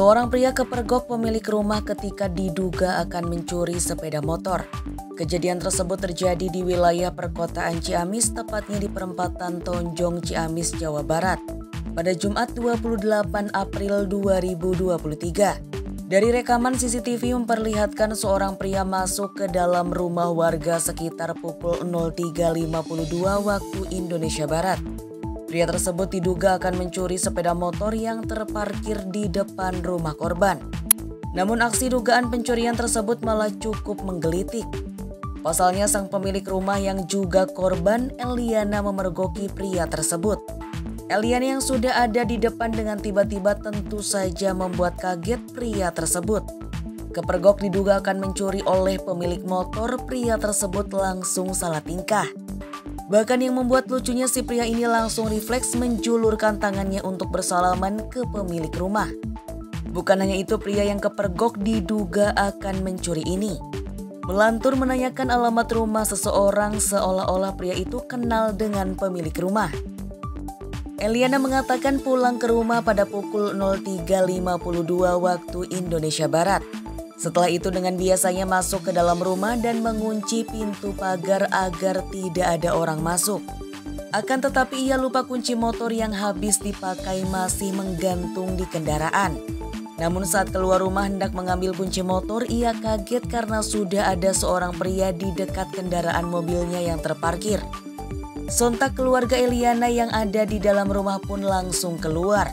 Seorang pria kepergok pemilik rumah ketika diduga akan mencuri sepeda motor. Kejadian tersebut terjadi di wilayah perkotaan Ciamis, tepatnya di Perempatan Tonjong Ciamis, Jawa Barat, pada Jumat 28 April 2023. Dari rekaman CCTV memperlihatkan seorang pria masuk ke dalam rumah warga sekitar pukul 03.52 waktu Indonesia Barat. Pria tersebut diduga akan mencuri sepeda motor yang terparkir di depan rumah korban. Namun aksi dugaan pencurian tersebut malah cukup menggelitik. Pasalnya sang pemilik rumah yang juga korban, Eliana, memergoki pria tersebut. Eliana yang sudah ada di depan dengan tiba-tiba tentu saja membuat kaget pria tersebut. Kepergok diduga akan mencuri oleh pemilik motor, pria tersebut langsung salah tingkah. Bahkan yang membuat lucunya, si pria ini langsung refleks menjulurkan tangannya untuk bersalaman ke pemilik rumah. Bukan hanya itu, pria yang kepergok diduga akan mencuri ini melantur menanyakan alamat rumah seseorang seolah-olah pria itu kenal dengan pemilik rumah. Eliana mengatakan pulang ke rumah pada pukul 03.52 waktu Indonesia Barat. Setelah itu dengan biasanya masuk ke dalam rumah dan mengunci pintu pagar agar tidak ada orang masuk. Akan tetapi ia lupa kunci motor yang habis dipakai masih menggantung di kendaraan. Namun saat keluar rumah hendak mengambil kunci motor, ia kaget karena sudah ada seorang pria di dekat kendaraan mobilnya yang terparkir. Sontak keluarga Eliana yang ada di dalam rumah pun langsung keluar,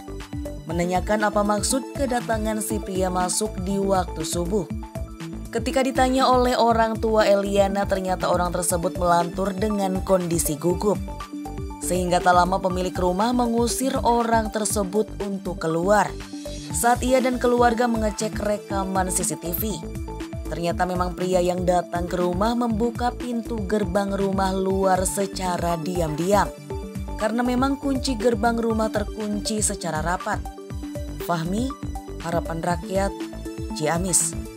menanyakan apa maksud kedatangan si pria masuk di waktu subuh. Ketika ditanya oleh orang tua Eliana, ternyata orang tersebut melantur dengan kondisi gugup. Sehingga tak lama pemilik rumah mengusir orang tersebut untuk keluar. Saat ia dan keluarga mengecek rekaman CCTV, ternyata memang pria yang datang ke rumah membuka pintu gerbang rumah luar secara diam-diam. Karena memang kunci gerbang rumah terkunci secara rapat. Fahmi, Harapan Rakyat, Ciamis.